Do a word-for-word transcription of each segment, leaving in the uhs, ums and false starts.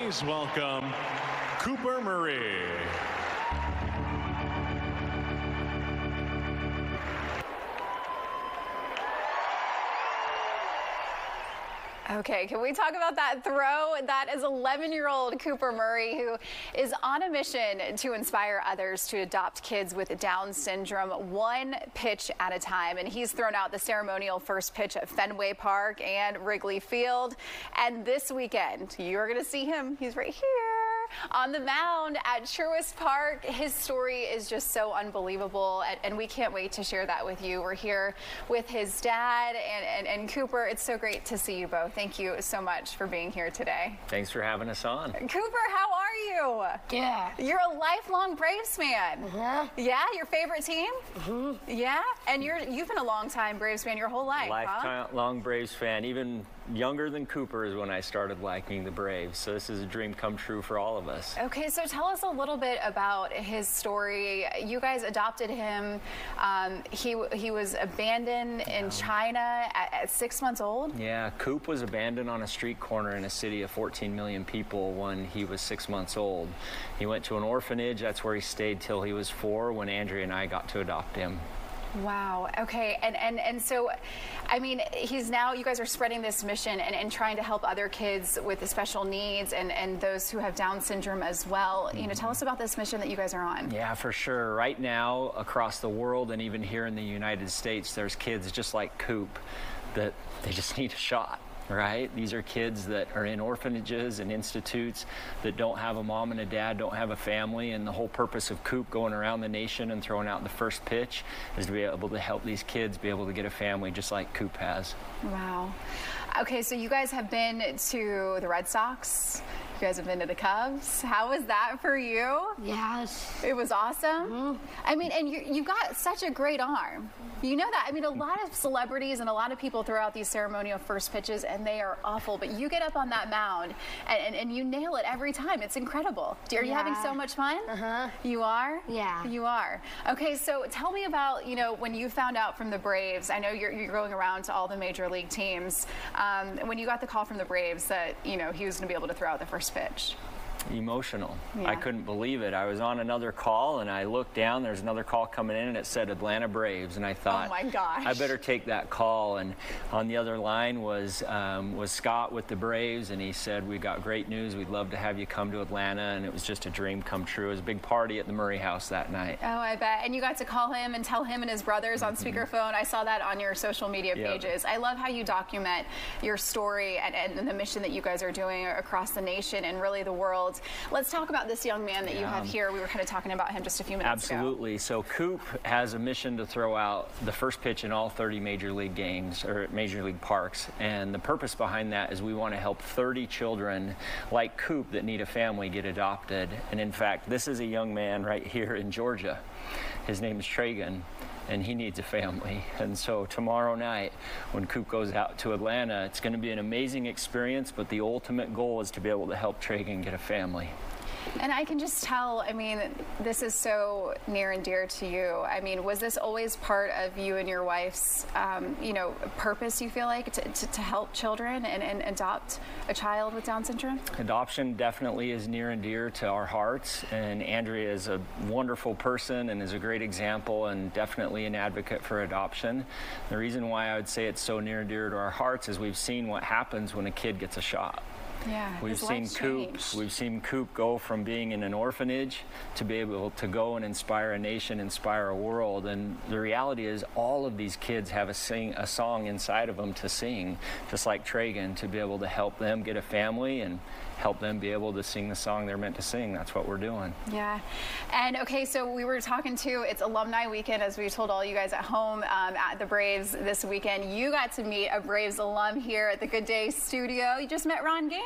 Please welcome Cooper Murray. Okay, can we talk about that throw? That is eleven-year-old Cooper Murray, who is on a mission to inspire others to adopt kids with Down syndrome one pitch at a time. And he's thrown out the ceremonial first pitch at Fenway Park and Wrigley Field. And this weekend, you're going to see him. He's right here on the mound at Truist Park. His story is just so unbelievable, and, and we can't wait to share that with you. We're here with his dad and, and, and Cooper. It's so great to see you both. Thank you so much for being here today. Thanks for having us on. Cooper, how are you? Yeah. You're a lifelong Braves fan. Mm-hmm. Yeah, your favorite team? Mm-hmm. Yeah, and you're, you've been a long-time Braves fan your whole life, Lifetime, huh? Long Braves fan, even younger than Cooper is when I started liking the Braves. So this is a dream come true for all of us. Okay, so tell us a little bit about his story. You guys adopted him. Um, he he was abandoned in China at, at six months old. Yeah, Coop was abandoned on a street corner in a city of fourteen million people when he was six months old. He went to an orphanage. That's where he stayed till he was four, when Andrea and I got to adopt him. Wow. Okay. And, and, and so, I mean, he's now, you guys are spreading this mission and, and trying to help other kids with special needs and, and those who have Down syndrome as well. Mm-hmm. You know, tell us about this mission that you guys are on. Yeah, for sure. Right now, across the world and even here in the United States, there's kids just like Coop that they just need a shot. Right? These are kids that are in orphanages and institutes that don't have a mom and a dad, don't have a family, and the whole purpose of Coop going around the nation and throwing out the first pitch is to be able to help these kids be able to get a family just like Coop has. Wow. Okay, so you guys have been to the Red Sox. You guys have been to the Cubs. How was that for you? Yes. It was awesome. Mm-hmm. I mean, and you, you got such a great arm. You know that. I mean, a lot of celebrities and a lot of people throw out these ceremonial first pitches, and they are awful. But you get up on that mound, and, and, and you nail it every time. It's incredible. Are you yeah. having so much fun? Uh-huh. You are? Yeah. You are. Okay, so tell me about, you know, when you found out from the Braves. I know you're, you're going around to all the major league teams. Um, when you got the call from the Braves that, you know, he was going to be able to throw out the first pitch. Emotional. Yeah. I couldn't believe it. I was on another call and I looked down, there's another call coming in and it said Atlanta Braves, and I thought, oh my gosh, I better take that call. And on the other line was um, was Scott with the Braves, and he said, we got great news, we'd love to have you come to Atlanta. And it was just a dream come true. It was a big party at the Murray house that night. Oh, I bet. And you got to call him and tell him and his brothers on mm-hmm. speakerphone. I saw that on your social media yep. pages. I love how you document your story and, and the mission that you guys are doing across the nation and really the world. Let's talk about this young man that yeah. you have here. We were kind of talking about him just a few minutes Absolutely. ago. Absolutely. So Coop has a mission to throw out the first pitch in all thirty major league games or major league parks. And the purpose behind that is we want to help thirty children like Coop that need a family get adopted. And in fact, this is a young man right here in Georgia. His name is Tragen, and he needs a family. And so tomorrow night, when Coop goes out to Atlanta, it's going to be an amazing experience, but the ultimate goal is to be able to help Tragen get a family. And I can just tell, I mean, this is so near and dear to you. I mean, was this always part of you and your wife's, um, you know, purpose, you feel like, to, to, to help children and, and adopt a child with Down syndrome? Adoption definitely is near and dear to our hearts. And Andrea is a wonderful person and is a great example and definitely an advocate for adoption. The reason why I would say it's so near and dear to our hearts is we've seen what happens when a kid gets a shot. Yeah, we've seen Coop. We've seen Coop go from being in an orphanage to be able to go and inspire a nation, inspire a world. And the reality is, all of these kids have a sing a song inside of them to sing, just like Tragen, to be able to help them get a family and help them be able to sing the song they're meant to sing. That's what we're doing. Yeah. And okay, so we were talking too, it's alumni weekend, as we told all you guys at home, um, at the Braves this weekend. You got to meet a Braves alum here at the Good Day studio. You just met Ron Gant.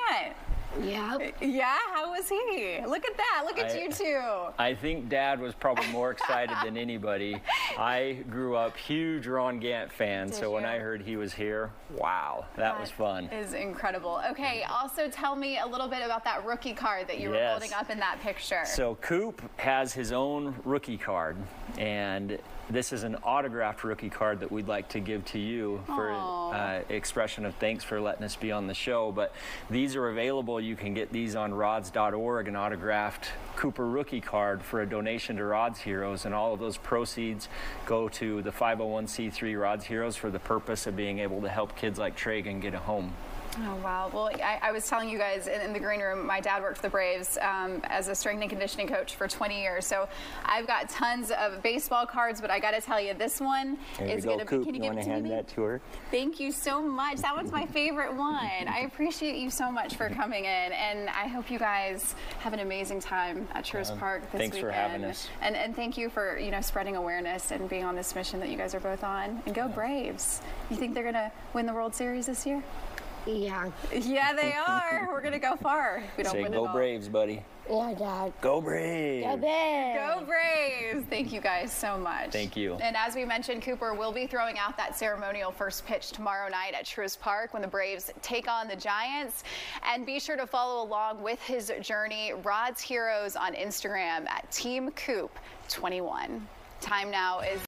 Yeah. Yeah, how was he? Look at that. Look at I, you two. I think Dad was probably more excited than anybody. I grew up huge Ron Gant fan, Did so you? when I heard he was here, wow, that, that was fun. Is incredible. Okay, also tell me a little bit about that rookie card that you yes. were holding up in that picture. So Coop has his own rookie card, and this is an autographed rookie card that we'd like to give to you Aww. for uh, expression of thanks for letting us be on the show. But these are available available. You can get these on rods dot org, an autographed Cooper rookie card for a donation to Rods Heroes, and all of those proceeds go to the five oh one c three Rods Heroes for the purpose of being able to help kids like Tragen get a home. Oh, wow. Well, I, I was telling you guys in, in the green room, my dad worked for the Braves um, as a strength and conditioning coach for twenty years. So I've got tons of baseball cards, but I got to tell you, this one there is going to be. Can you, you give it to hand me? That to her? Thank you so much. That one's my favorite one. I appreciate you so much for coming in, and I hope you guys have an amazing time at Truist um, Park this thanks weekend. Thanks for having us. And, and thank you for, you know, spreading awareness and being on this mission that you guys are both on. And go yeah. Braves. You think they're going to win the World Series this year? Yeah. Yeah, they are. We're going to go far. We don't Say, win go it all. Braves, buddy. Yeah, Dad. Go Braves. Go Braves. Go Braves. Thank you guys so much. Thank you. And as we mentioned, Cooper will be throwing out that ceremonial first pitch tomorrow night at Truist Park when the Braves take on the Giants. And be sure to follow along with his journey. Rods Heroes on Instagram at Team Coop twenty-one. Time now is...